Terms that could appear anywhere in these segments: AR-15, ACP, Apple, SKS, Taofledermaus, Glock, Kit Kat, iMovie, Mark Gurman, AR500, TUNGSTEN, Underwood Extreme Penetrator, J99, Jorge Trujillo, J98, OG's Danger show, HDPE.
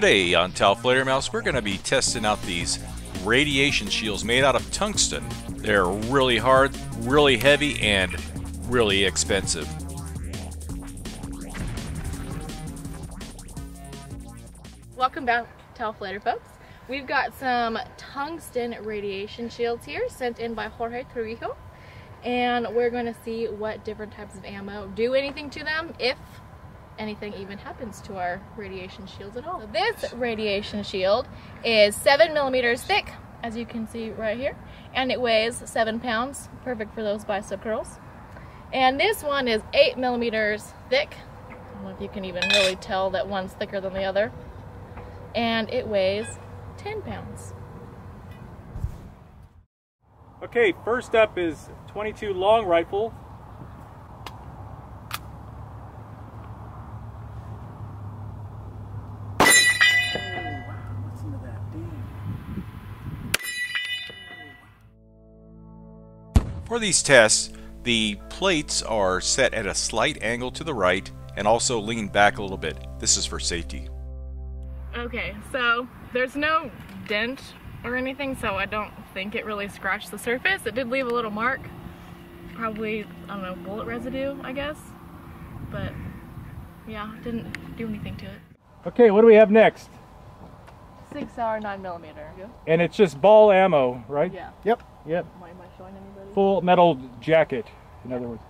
Today on Taofledermaus, we're going to be testing out these radiation shields made out of tungsten. They're really hard, really heavy, and really expensive. Welcome back to Taofleder, folks. We've got some tungsten radiation shields here sent in by Jorge Trujillo, and we're going to see what different types of ammo do anything to them, if anything even happens to our radiation shields at all. So this radiation shield is 7 millimeters thick, as you can see right here, and it weighs 7 pounds, perfect for those bicep curls. And this one is 8 millimeters thick. I don't know if you can even really tell that one's thicker than the other. And it weighs 10 pounds. Okay, first up is 22 long rifle. For these tests, the plates are set at a slight angle to the right and also lean back a little bit. This is for safety. Okay, so there's no dent or anything, so I don't think it really scratched the surface. It did leave a little mark, probably, I don't know, bullet residue, I guess. But yeah, it didn't do anything to it. Okay, what do we have next? 6R 9mm. And it's just ball ammo, right? Yeah. Yep. Yep. Why am I showing anybody? Full metal jacket, in other words.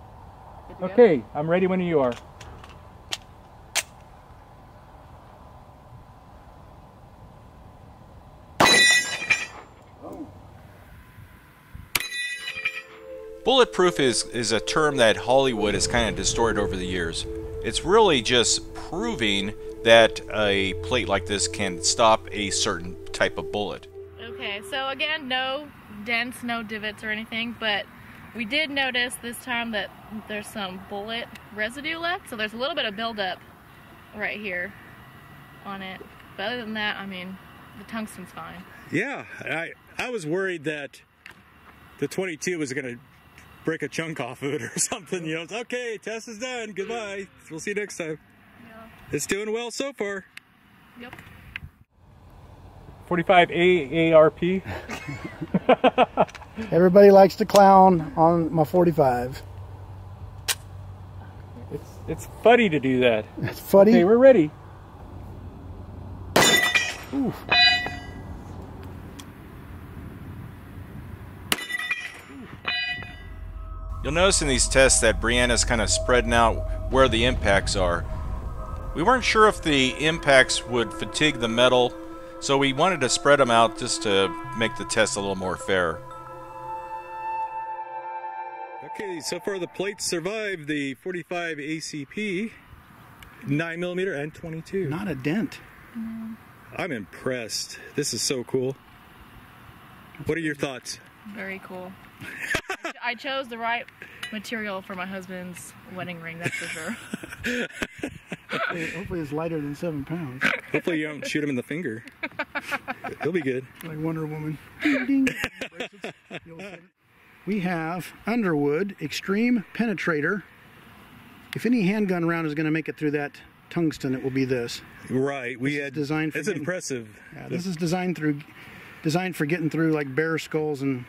Okay, I'm ready when you are. Oh. Bulletproof is a term that Hollywood has kind of distorted over the years. It's really just proving that a plate like this can stop a certain type of bullet. Okay, so again, no dents, no divots or anything, but we did notice this time that there's some bullet residue left, so there's a little bit of buildup right here on it. But other than that, I mean, the tungsten's fine. Yeah, I was worried that the 22 was going to break a chunk off of it or something, you know. It's okay, test is done, goodbye, we'll see you next time. It's doing well so far. Yep. 45 AARP. Everybody likes to clown on my 45. It's funny to do that. It's funny. Okay, we're ready. Oof. You'll notice in these tests that Brianna's kind of spreading out where the impacts are. We weren't sure if the impacts would fatigue the metal, so we wanted to spread them out just to make the test a little more fair. Okay, so far the plates survived the 45 ACP, 9mm and 22. Not a dent. No. I'm impressed. This is so cool. What are your thoughts? Very cool. I chose the right material for my husband's wedding ring, that's for sure. Hopefully it's lighter than 7 pounds. Hopefully you don't shoot him in the finger. He'll be good. Like Wonder Woman. Ding, ding. We have Underwood Extreme Penetrator. If any handgun round is going to make it through that tungsten, it will be this. Right. We had designed. It's impressive. Yeah, this is designed for getting through like bear skulls and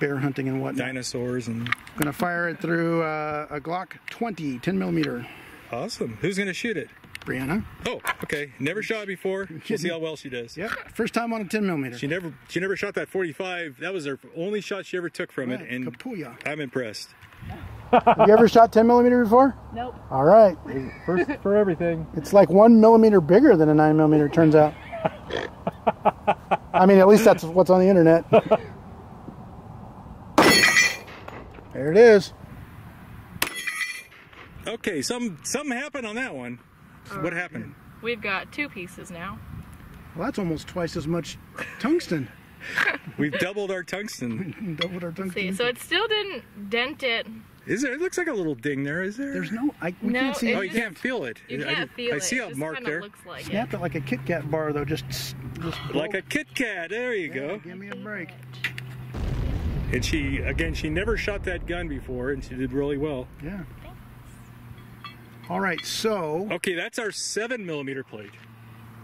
bear hunting and whatnot. Dinosaurs and. I'm going to fire it through a Glock 20, 10mm. Awesome. Who's going to shoot it? Brianna. Oh, okay. Never shot before. We'll see how well she does. Yep. First time on a 10mm. She never shot that 45. That was her only shot she ever took from it. And Kapuya. I'm impressed. Have you ever shot 10mm before? Nope. All right. First for everything. It's like 1mm bigger than a 9mm, it turns out. I mean, at least that's what's on the internet. There it is. Okay, something happened on that one. What happened? We've got two pieces now. Well, that's almost twice as much tungsten. We've doubled our tungsten. See, so it still didn't dent it. Is there? It looks like a little ding there. Is there? There's no. We can't see. Oh, you can't feel it. You can't feel it. I see a mark there. Snapped it like a Kit Kat bar, though. Just like a Kit Kat. There you go. Give me a break. And she never shot that gun before, and she did really well. Yeah. All right, so... Okay, that's our 7mm plate.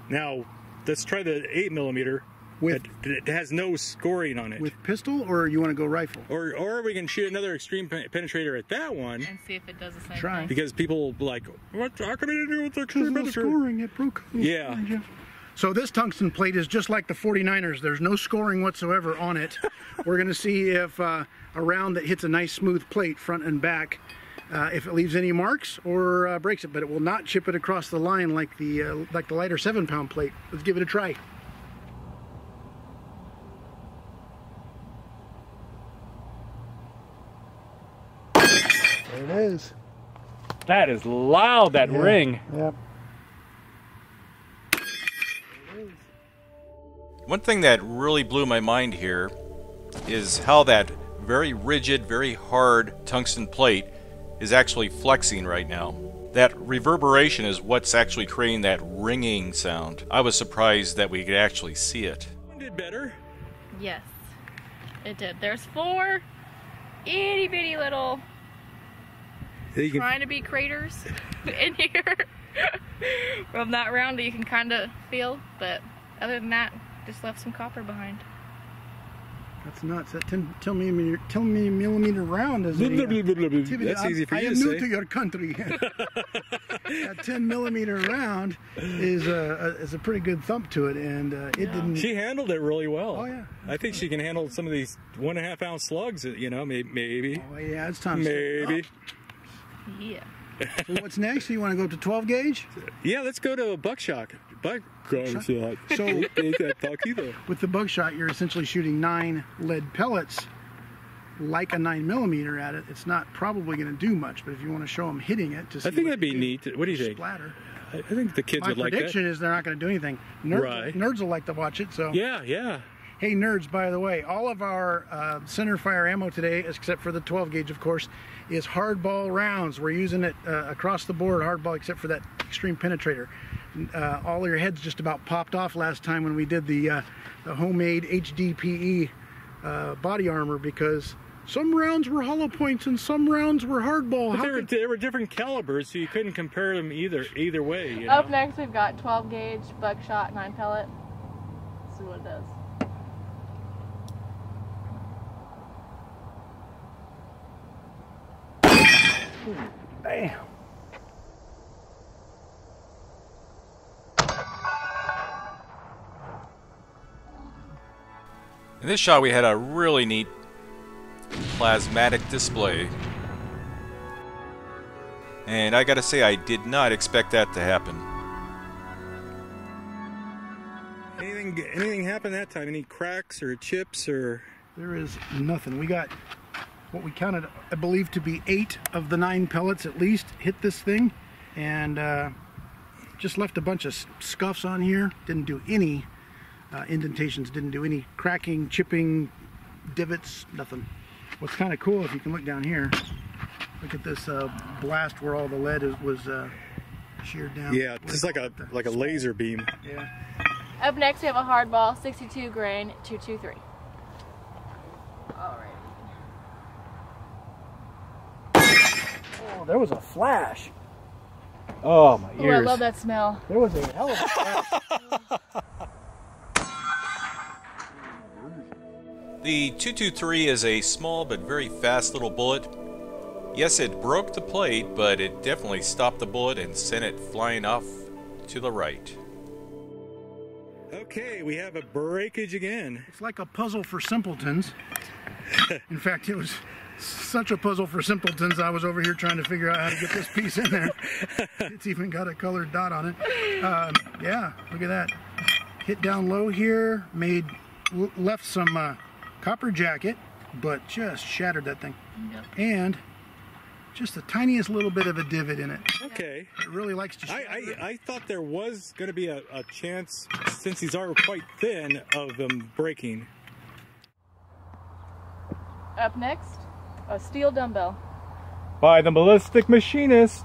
Now, let's try the 8mm. It has no scoring on it. With pistol, or you want to go rifle? Or we can shoot another extreme penetrator at that one. And see if it does the same thing. Because people like, what? How can I do with the extreme penetrator? Scoring, it broke. Yeah. So this tungsten plate is just like the 49ers. There's no scoring whatsoever on it. We're going to see if a round that hits a nice smooth plate front and back, if it leaves any marks or breaks it, but it will not chip it across the line like the lighter 7-pound plate. Let's give it a try. There it is. That is loud, that ring. Yep. One thing that really blew my mind here is how that very rigid, very hard tungsten plate is actually flexing right now. That reverberation is what's actually creating that ringing sound. I was surprised that we could actually see it. It did better. Yes, it did. There's 4 itty bitty little trying to be craters in here from that round that you can kind of feel, but other than that, just left some copper behind. That's nuts. That 10 millimeter round is that's easy for you to say. I am new to your country. That 10 millimeter round is a pretty good thump to it, and it didn't. She handled it really well. Oh yeah. I think she can handle some of these 1.5-ounce slugs. You know, maybe. Oh yeah, it's time. Maybe. Oh. Yeah. So what's next? You want to go up to 12 gauge? Yeah, let's go to a buckshot. Buckshot. So with the buckshot, you're essentially shooting 9 lead pellets, like a 9mm at it. It's not probably going to do much, but if you want to show them hitting it, to see, I think that'd be neat. What do you think? Splatter. I think the kids would like that. My prediction is they're not going to do anything. Nerds will like to watch it. So yeah, yeah. Hey nerds, by the way, all of our center fire ammo today, except for the 12 gauge of course, is hardball rounds. We're using it across the board, hardball, except for that extreme penetrator. All of your heads just about popped off last time when we did the homemade HDPE body armor, because some rounds were hollow points and some rounds were hardball. They were different calibers, so you couldn't compare them either way. You know? Up next we've got 12 gauge, buckshot, 9 pellet. Let's see what it does. Damn. In this shot we had a really neat plasmatic display, and I gotta say I did not expect that to happen. Anything happened that time? Any cracks or chips or? There is nothing. We got what we counted, I believe, to be 8 of the 9 pellets at least hit this thing, and just left a bunch of scuffs on here. Didn't do any indentations, didn't do any cracking, chipping, divots, nothing. What's kind of cool, if you can look down here, look at this blast where all the lead was sheared down. Yeah, it's like a laser beam. Yeah. Up next we have a hardball, 62 grain, 223. All right. There was a flash. Oh, my ears. Ooh, I love that smell. There was a hell of a flash. The 223 is a small but very fast little bullet. Yes, it broke the plate, but it definitely stopped the bullet and sent it flying off to the right. Okay, we have a breakage again. It's like a puzzle for simpletons. In fact, it was such a puzzle for simpletons, I was over here trying to figure out how to get this piece in there. It's even got a colored dot on it. Yeah, look at that. Hit down low here, left some copper jacket, but just shattered that thing. Yep. And just the tiniest little bit of a divot in it. Okay. It really likes to shatter. I thought there was going to be a chance, since these are quite thin, of them breaking. Up next, a steel dumbbell. By the ballistic machinist.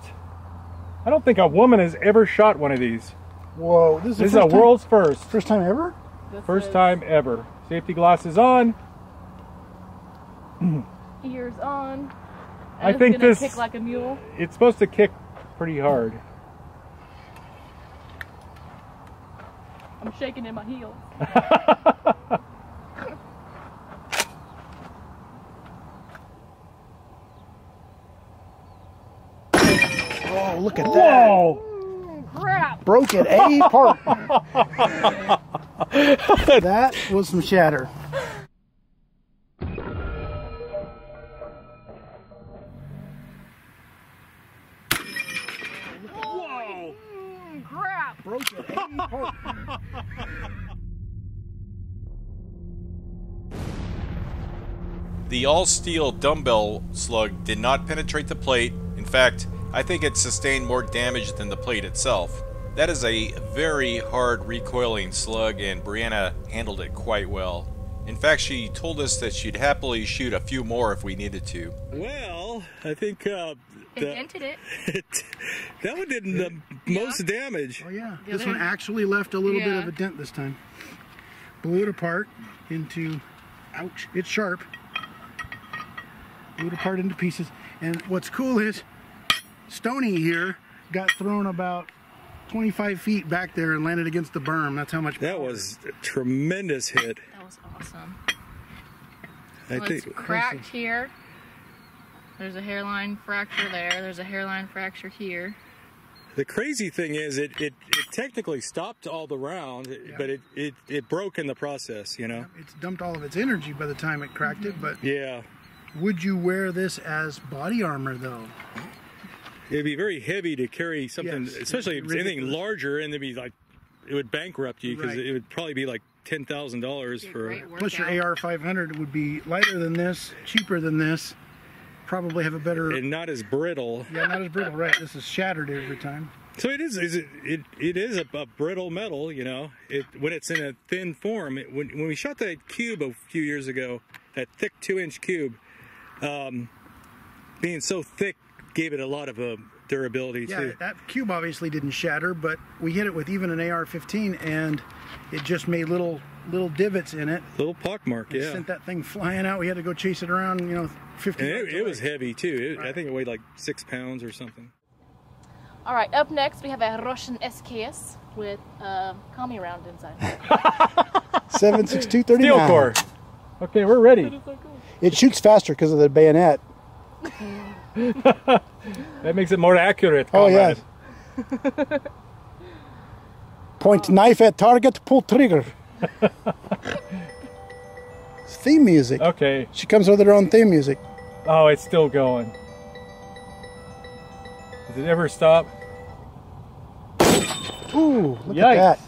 I don't think a woman has ever shot one of these. Whoa, this is a world's first. First time ever? First time ever. Safety glasses on. Ears on. I think this kick like a mule. It's supposed to kick pretty hard. I'm shaking in my heels. Oh, look at that. Whoa. Crap. Broke it apart. That was some shatter. Whoa! Crap. Broke it apart. The all-steel dumbbell slug did not penetrate the plate. In fact, I think it sustained more damage than the plate itself. That is a very hard recoiling slug, and Brianna handled it quite well. In fact, she told us that she'd happily shoot a few more if we needed to. Well, I think dented it. That one did the most damage. Oh yeah, this one actually left a little bit of a dent this time. Blew it apart into, ouch, it's sharp. Blew it apart into pieces. And what's cool is, Stony here got thrown about 25 feet back there and landed against the berm. That's how much. That was a tremendous hit. That was awesome. Well, it's cracked here. There's a hairline fracture there. There's a hairline fracture here. The crazy thing is it technically stopped all the round, but it broke in the process, you know? Yeah, it's dumped all of its energy by the time it cracked it, but yeah. Would you wear this as body armor though? It'd be very heavy to carry something, especially if it's anything larger, and it'd be like, it would bankrupt you because it would probably be like $10,000 for. Plus your AR500 would be lighter than this, cheaper than this, probably have a better and not as brittle. Yeah, not as brittle, right? This is shattered every time. So it is a brittle metal, you know. When it's in a thin form, when we shot that cube a few years ago, that thick 2-inch cube, being so thick. Gave it a lot of durability too. Yeah, that cube obviously didn't shatter, but we hit it with even an AR-15, and it just made little divots in it. Little pockmark, yeah. Sent that thing flying out. We had to go chase it around, you know, 50 yards away. It was heavy too. I think it weighed like 6 pounds or something. All right, up next we have a Russian SKS with a commie round inside. 7.62 39. Steel core. Okay, we're ready. It shoots faster because of the bayonet. That makes it more accurate. Oh yeah. Point knife at target, pull trigger. It's theme music. Okay. She comes with her own theme music. Oh, it's still going. Does it ever stop? Ooh, look at that.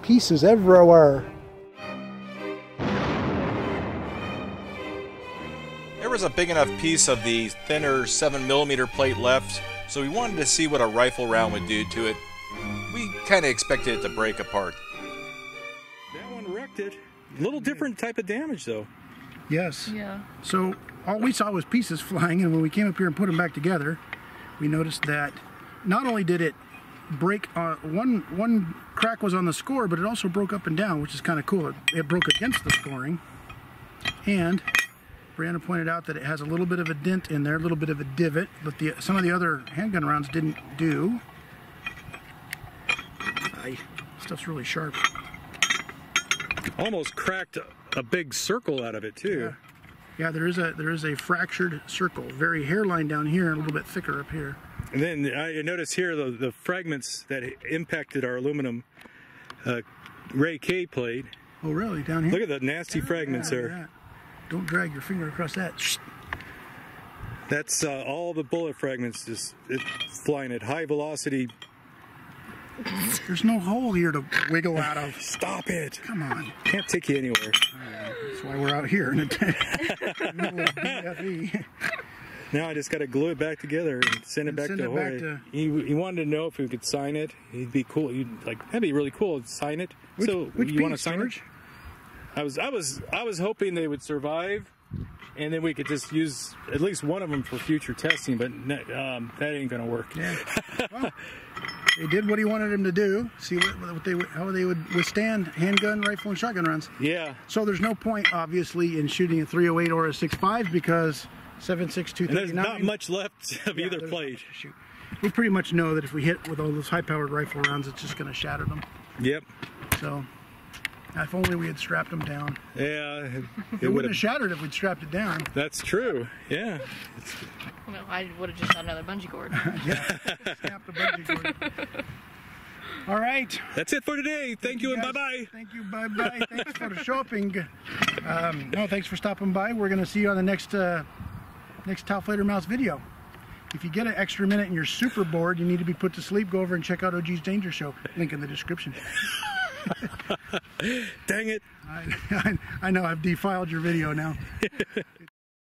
Pieces everywhere. There was a big enough piece of the thinner 7mm plate left, so we wanted to see what a rifle round would do to it. We kind of expected it to break apart. That one wrecked it. A little different type of damage though. Yes. Yeah. So all we saw was pieces flying, and when we came up here and put them back together, we noticed that not only did it break, one crack was on the score, but it also broke up and down, which is kind of cool. It broke against the scoring, and Brianna pointed out that it has a little bit of a dent in there, a little bit of a divot, but some of the other handgun rounds didn't do. Stuff's really sharp. Almost cracked a big circle out of it too. Yeah, there is a fractured circle, very hairline down here, and a little bit thicker up here. And then I notice here the fragments that impacted our aluminum Ray K plate. Oh really? Down here? Look at the nasty fragments there. Yeah. Don't drag your finger across that. That's all the bullet fragments just flying at high velocity. There's no hole here to wiggle out of. Stop it. Come on. Can't take you anywhere. That's why we're out here in the middle of BFE. Now I just got to glue it back together and send it back to Jorge. He wanted to know if we could sign it. He'd be cool. That'd be really cool. Sign it. Which you want to sign it? I was hoping they would survive, and then we could just use at least one of them for future testing. But that ain't gonna work. Yeah. Well, they did what he wanted them to do. See how they would withstand handgun, rifle, and shotgun rounds. Yeah. So there's no point, obviously, in shooting a .308 or a .65 because 7.62. There's not much left of either plate. We pretty much know that if we hit with all those high-powered rifle rounds, it's just gonna shatter them. Yep. So, if only we had strapped them down. Yeah. It wouldn't have shattered if we'd strapped it down. That's true. Yeah. Well, I would have just had another bungee cord. Yeah. Snapped the bungee cord. All right. That's it for today. Thank you and bye-bye. Thank you. Bye-bye. Thanks for shopping. No, thanks for stopping by. We're going to see you on the next Taofledermaus video. If you get an extra minute and you're super bored, you need to be put to sleep, go over and check out OG's Danger Show. Link in the description. Dang it. I know. I've defiled your video now.